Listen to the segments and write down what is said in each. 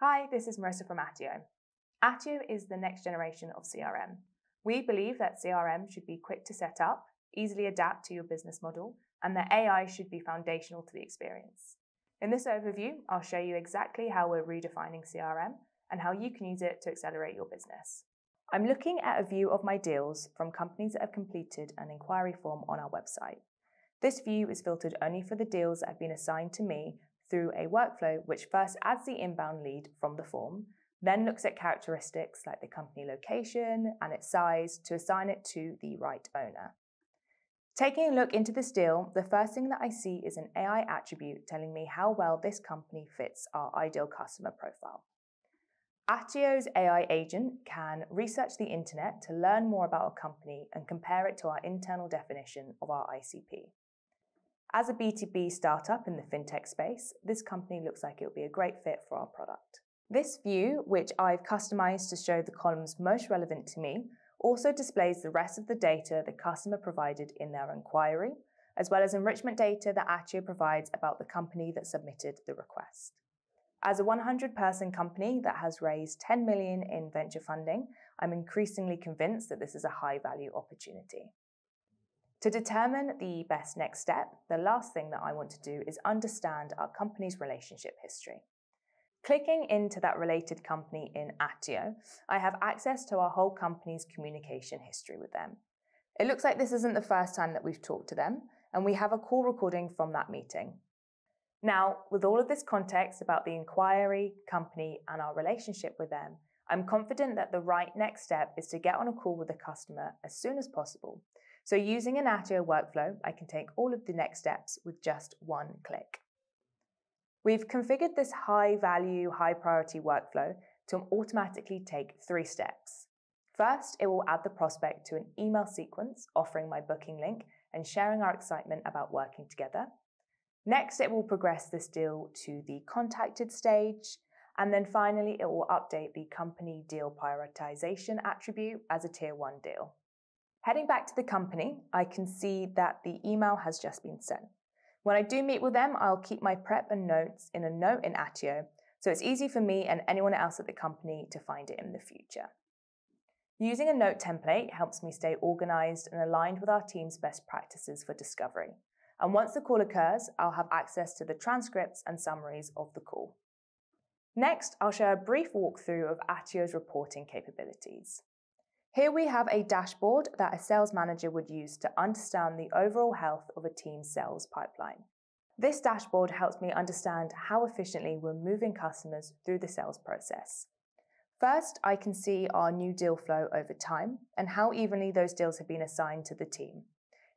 Hi, this is Marissa from Attio. Attio is the next generation of CRM. We believe that CRM should be quick to set up, easily adapt to your business model, and that AI should be foundational to the experience. In this overview, I'll show you exactly how we're redefining CRM and how you can use it to accelerate your business. I'm looking at a view of my deals from companies that have completed an inquiry form on our website. This view is filtered only for the deals that have been assigned to me through a workflow which first adds the inbound lead from the form, then looks at characteristics like the company location and its size to assign it to the right owner. Taking a look into this deal, the first thing that I see is an AI attribute telling me how well this company fits our ideal customer profile. Attio's AI agent can research the internet to learn more about a company and compare it to our internal definition of our ICP. As a B2B startup in the fintech space, this company looks like it would be a great fit for our product. This view, which I've customized to show the columns most relevant to me, also displays the rest of the data the customer provided in their inquiry, as well as enrichment data that Attio provides about the company that submitted the request. As a 100-person company that has raised 10 million in venture funding, I'm increasingly convinced that this is a high-value opportunity. To determine the best next step, the last thing that I want to do is understand our company's relationship history. Clicking into that related company in Attio, I have access to our whole company's communication history with them. It looks like this isn't the first time that we've talked to them, and we have a call recording from that meeting. Now, with all of this context about the inquiry, company, and our relationship with them, I'm confident that the right next step is to get on a call with the customer as soon as possible. So using an Attio workflow, I can take all of the next steps with just one click. We've configured this high-value, high-priority workflow to automatically take 3 steps. First, it will add the prospect to an email sequence, offering my booking link and sharing our excitement about working together. Next, it will progress this deal to the contacted stage. And then finally, it will update the company deal prioritization attribute as a tier 1 deal. Heading back to the company, I can see that the email has just been sent. When I do meet with them, I'll keep my prep and notes in a note in Attio, so it's easy for me and anyone else at the company to find it in the future. Using a note template helps me stay organized and aligned with our team's best practices for discovery. And once the call occurs, I'll have access to the transcripts and summaries of the call. Next, I'll share a brief walkthrough of Attio's reporting capabilities. Here we have a dashboard that a sales manager would use to understand the overall health of a team's sales pipeline. This dashboard helps me understand how efficiently we're moving customers through the sales process. First, I can see our new deal flow over time and how evenly those deals have been assigned to the team.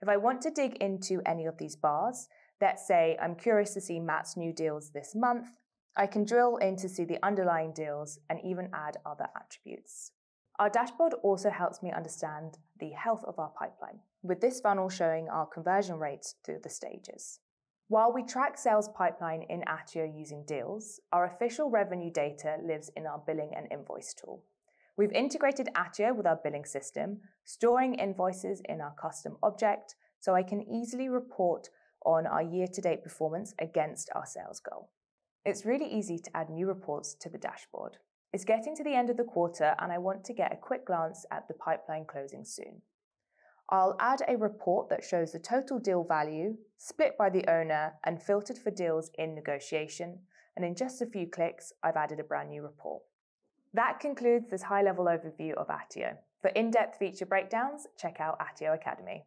If I want to dig into any of these bars, let's say I'm curious to see Matt's new deals this month, I can drill in to see the underlying deals and even add other attributes. Our dashboard also helps me understand the health of our pipeline, with this funnel showing our conversion rates through the stages. While we track sales pipeline in Attio using deals, our official revenue data lives in our billing and invoice tool. We've integrated Attio with our billing system, storing invoices in our custom object, so I can easily report on our year-to-date performance against our sales goal. It's really easy to add new reports to the dashboard. It's getting to the end of the quarter and I want to get a quick glance at the pipeline closing soon. I'll add a report that shows the total deal value, split by the owner, and filtered for deals in negotiation. And in just a few clicks, I've added a brand new report. That concludes this high-level overview of Attio. For in-depth feature breakdowns, check out Attio Academy.